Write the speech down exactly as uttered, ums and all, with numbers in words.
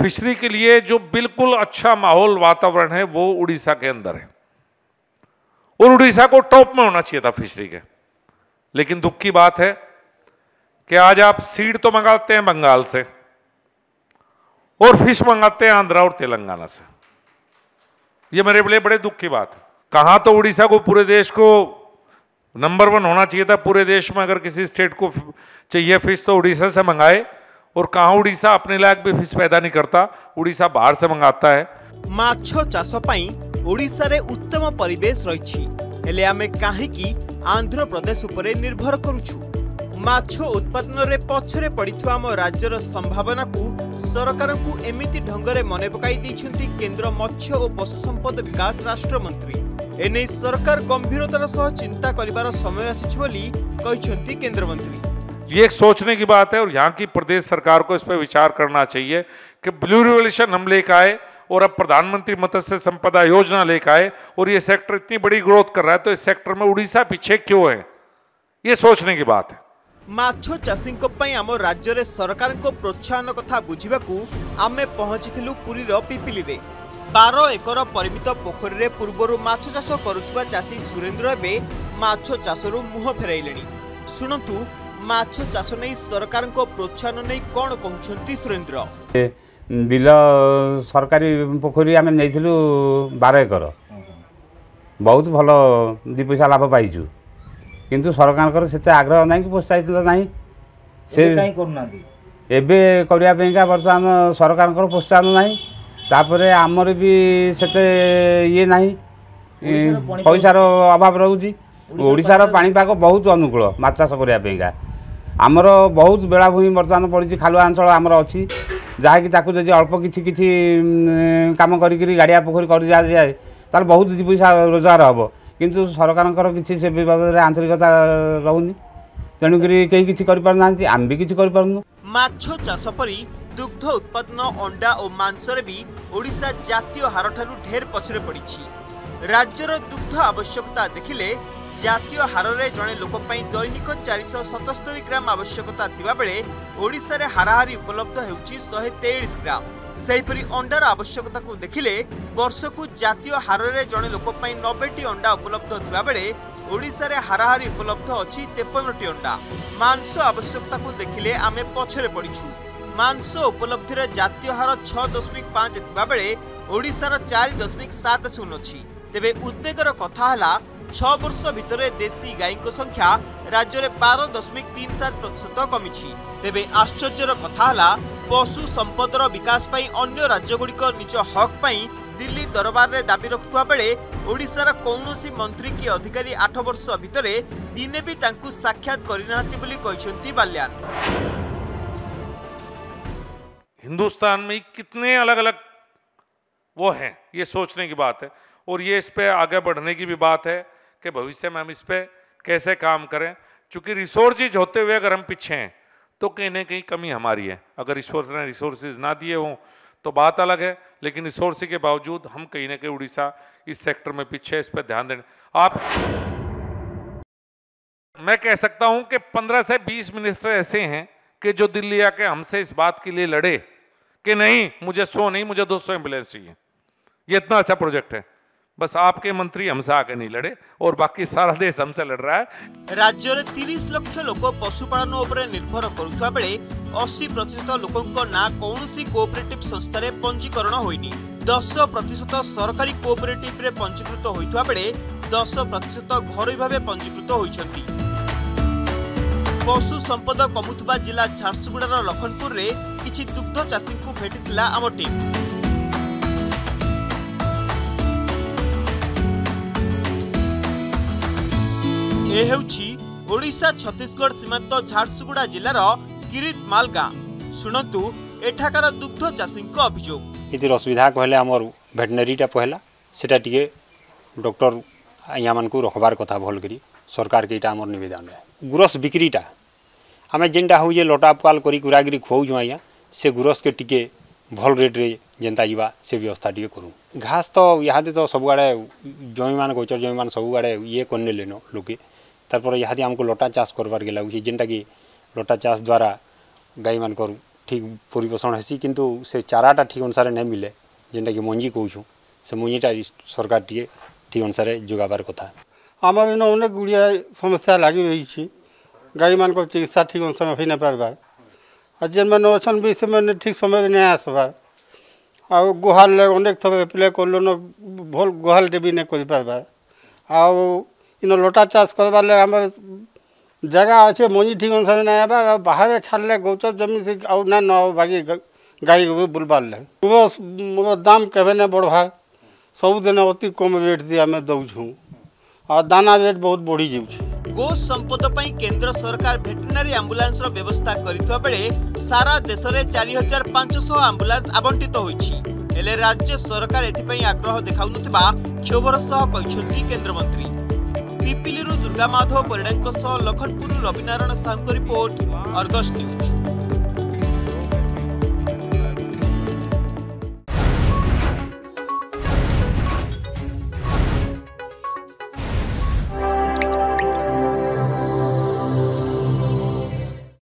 Fishery के लिए जो बिल्कुल अच्छा माहौल वातावरण है वो उड़ीसा के अंदर है और उड़ीसा को टॉप में होना चाहिए था फिशरी के। लेकिन दुख की बात है कि आज आप सीड तो मंगाते हैं बंगाल से और फिश मंगाते हैं आंध्रा और तेलंगाना से। ये मेरे लिए बड़े दुख की बात है। कहाँ तो उड़ीसा को पूरे देश को नंबर वन होना चाहिए था, पूरे देश में अगर किसी स्टेट को चाहिए फिश तो उड़ीसा से मंगाए, और कहाँ उड़ीसा अपने लायक भी फिश पैदा नहीं करता, उड़ीसा बाहर से मंगाता है। माछ चाष पई उड़ीसा रे उत्तम परिवेश रही, हेले आमे काहेकी आंध्र प्रदेश उपरे निर्भर करूछु। माछ उत्पादन रे पछरे पड़िथवा आम राज्यर संभावना को सरकार को एमिति ढंग रे मने पकाई दैछंती केंद्र मत्स्य और पशु संपद विकास राष्ट्र मंत्री। एने सरकार गंभीरतार सह चिंता करिवार समय आसीछ बोली कहिसंती केंद्र मंत्री। ये एक सोचने की बात है और यहाँ की प्रदेश सरकार को इस पर विचार करना चाहिए कि ब्लू रिवोल्यूशन हम लेकर आए और अब प्रधानमंत्री मत्स्य संपदा योजना लेकर आए और ये सेक्टर इतनी बड़ी ग्रोथ कर रहा है तो इस सेक्टर में उड़ीसा पीछे क्यों है, ये सोचने की बात है। माछ चाषी आम राज्य में सरकार को प्रोत्साहन कथा बुझा आम पहुंची पुरीर पिपिली रे बार एकर परिमित पोखरी रे पूर्वर माछ चाष करुवा चाषी सुरेंद्र ए माछ चाषरू मुह फेराइले। शुणतु माछ चाष नहीं सरकार को प्रोत्साहन नहीं कौन कहते सुरेंद्र। बिल सरकारी पोखरी आम नहीं बार एकर बहुत भल दि पैसा लाभ पाइचु किंतु सरकार से आग्रह ना कि प्रोत्साहित ना से एवं करने बर्तमान सरकार प्रोत्साहन नापर आमर भी से ये ना पैसार अभाव रोचे। ओडिशार पाणीपाग बहुत अनुकूल माछ चाष करने का आमर बहुत बेलाभूमि बर्तमान पड़ी खालुआ अंचल आमर अच्छी जहाँकि अल्प किसी किसी काम कर गाड़िया पोखरी कर जाए ताल बहुत दि पैसा रोजगार हे किंतु सरकार किसी से बाबद आंतरिकता रोनी तेणुकरी कहीं किसी करना आम भी किसी करूँ। माछ चाष परी दुग्ध उत्पादन अंडा और मांसर भी ओडिशा जातीय हार ठारू ढेर पछरे पड़ी। राज्यर दुग्ध आवश्यकता देखिले जातीय हार रे जड़े लोक दैनिक चार सौ सतस्तरी ग्राम आवश्यकता थिबा बेले ओडिशा रे हाराहारी उपलब्ध हेउची एक सौ तेईस ग्राम। सेहिपरि अंडार आवश्यकता को देखिले वर्ष को जातीय हार रे जड़े लोक नब्बे टी अंडा उपलब्ध थिबा बेले ओडिशा रे हाराहारी उपलब्ध अछि तिरपन टी अंडा। मांस आवश्यकता को देखिले आमे पछरे पड़िछु। मांस उपलब्धि रे जातीय हार छह दशमलव पाँच थिबा बेले ओडिशा रे चार दशमलव सात शून्य अछि। तेबे उद्वेगर कथा हला छह वर्ष भितरे देशी गाई को संख्या राज्य में बारह दशमिक तीन सात प्रतिशत कमी। तेबे आश्चर्यर कथा हला पशु संपदर विकास पाई अन्य राज्यगुड़िक निज हक पाई दिल्ली दरबार रे दाबी रखुवा बेले ओडिशार कौनसी मंत्री की अधिकारी आठ वर्ष भितरे दिने भी तांकु साक्षात करिनाहांती बोली कहिसंती बाल्यान। हिंदुस्तान में कितने अलग अलग वो हैं, ये सोचने की बात है और ये इस पर आगे बढ़ने की भी बात है कि भविष्य में हम इस पर कैसे काम करें। चूँकि रिसोर्सेज होते हुए अगर हम पीछे हैं तो कहीं ना कहीं कमी हमारी है। अगर रिसोर्स ने रिसोर्सेज ना दिए हों तो बात अलग है, लेकिन रिसोर्स के बावजूद हम कहीं ना कहीं उड़ीसा इस सेक्टर में पीछे है, इस पर ध्यान दें आप। मैं कह सकता हूँ कि पंद्रह से बीस मिनिस्टर ऐसे हैं कि जो दिल्ली आके हमसे इस बात के लिए लड़े कि नहीं मुझे सौ नहीं मुझे दो सौ एम्बुलेंस चाहिए, ये इतना अच्छा प्रोजेक्ट है। बस आपके मंत्री हमसे आके नहीं लड़े और बाकी सारा देश हमसे लड़ रहा है। राज्य में तीस लाख लोग पशुपालन उपरे निर्भर करुवा बेले अस्सी प्रतिशत लोकों ना कौनसी कोऑपरेटिव संस्थारे पंजीकरण होइनी। दस प्रतिशत सरकारी कोऑपरेटिव रे पंजीकृत होइथवा बेले दस प्रतिशत घरोई भाबे पंजीकृत होइछंती। पशु संपद कमुवा जिला झारसुगुड़ा लखनपुर रे किछि दुग्ध चाषी को भेटिथिला आम टीम। ए हेउछि ओडिशा छत्तीसगढ़ सीमांत झारसुगुड़ा जिलार गिरितमाल गाँ। शुणतु एठाकार दुग्ध चाषी अभियोग। ये असुविधा कहले आमर भेटनेरीटा पहला सेटा टिके डॉक्टर आज्ञा मानू रखबार कथा भल करी सरकार के आमर निवेदन है। गुरस बिक्रीटा आम जेनटा हो लटा पाल करी कुरागिरी खुआऊँ आज्ञा से गुरस के टिके भल रेट्रे जेनता जावा से व्यवस्था टे करूँ। घास तो इहादे तो सबुआड़े जमी मान गोचर जमी मान सबुआड़े ये करने लेन लोके तारपर यहाँ आमको लटा चाष करवार लगे जेनटा कि लटा चाष द्वारा गाई मानकर ठीक परिपोषण हेसी किंतु से चाराटा ठीक अनुसार नहीं मिले जेनटा कि मंजी कहूँ से मंजीटा सरकार टे ठीक अनुसार जोगाबार कथा। आम इन अनेक गुड़िया समस्या लगी रही गाई मान चिकित्सा ठीक अनुसार हो ना पार्बार और जेन मैंने अच्छे भी से मैंने ठीक समय नहीं आसबार आ गुहाल अनेक थर एप्लाय कल भल गुहालटे भी नहीं कर इन लोटा चाष करवार लगे आम जगह अच्छे मंजी ठीक अनुसार ना आबा बाहर छाड़े गौचर जमी से आउ ना न बाकी गाई भी बुलबार लगे दाम केवे ना बढ़वा सबुदिन अति कम रेट दे आम दौछूँ और दाना रेट बहुत बढ़ी जाऊँ। गो संपद पर केंद्र सरकार भेटेनारी आम्बुलांस व्यवस्था करिथवा बेले सारा देश में चारि हजार पांच सौ आम्बुलांस आवंटित होइछि। राज्य सरकार एथिपई आग्रह देखाउनुथिबा क्षोभर सह कहिसथि केंद्रमंत्री। पिपिलीरु दुर्गा माधव परिडांक सह लखनपुरु Ravinarayan Sahu report, Argus news.